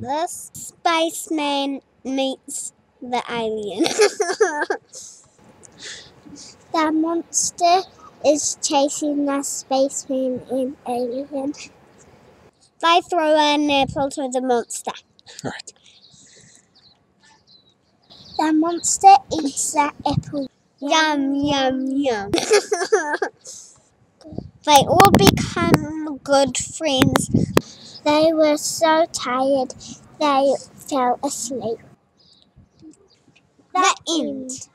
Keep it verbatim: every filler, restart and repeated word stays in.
The spaceman meets the alien. The monster is chasing the spaceman and alien. They throw an apple to the monster. Right. The monster eats the apple. Yum, yum, yum. They all become good friends. They were so tired, they fell asleep. The, the end. end.